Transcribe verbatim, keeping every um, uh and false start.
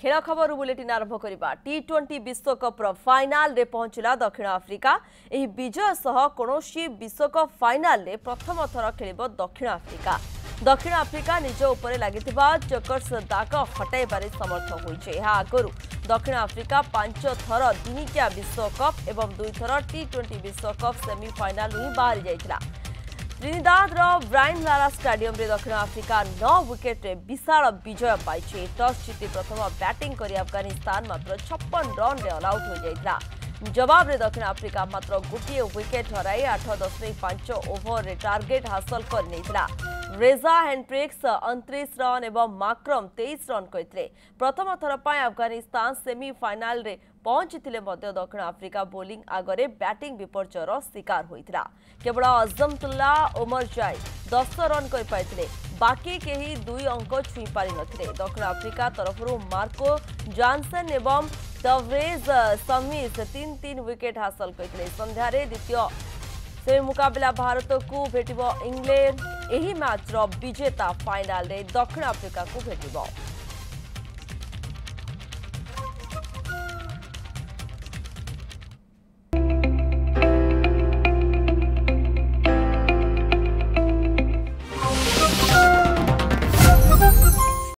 खेल खबर बुलेटिन आरंभ करिबा टी ट्वेंटी विश्वकप फाइनल रे पहुंचला दक्षिण आफ्रिका एही विजय सह कोनोसी विश्वकप फाइनल रे प्रथम थर खेलिबो दक्षिण आफ्रिका दक्षिण आफ्रिका निज उपरे लागितबा चकर्स दाग हटाइबारे समर्थ होइछे। या आगरु दक्षिण आफ्रिका पांच थर दिनिकिया विश्वकप एवं दुई थर टी ट्वेंटी विश्वकप सेमीफाइनल हि बाहर जाइतला। त्रिनिदाद रो ब्रायन लारा स्टेडियम रे दक्षिण आफ्रिका नौ विकेट रे विशाल विजय पाइछे। टॉस जीति प्रथम बैटिंग करी अफगानिस्तान मात्र छप्पन रन रे ऑल आउट होई जाइतला। जवाब रे दक्षिण आफ्रिका मात्र गोटे विकेट हराई आठ दशमिक पांच ओभर रे टार्गेट हासिल करनेइतला। रेजा हेन्ड्रिक्स उनतीस रन एवं माक्रम तेईस रन करते। प्रथम थर पाई अफगानिस्तान सेमीफाइनल रे पहुंचीथिले मध्ये दक्षिण आफ्रिका बोलिंग आगरे बैटिंग विपर्जयर शिकार होइतला। केवल अजमतुल्ला उमर जाय दस रन कर पाइतिले, बाकी केही दुई अंक छुई पारि नथिले। दक्षिण आफ्रिका तरफरु मार्को जॉनसन एवं तवरेज समीस तीन तीन विकेट हासिल करते। संध्या द्वितीय सेमी मुकाबला भारत को भेटिबो इंग्लैंड। एही मैच रो विजेता फाइनल रे दक्षिण आफ्रिका को भेटिबो।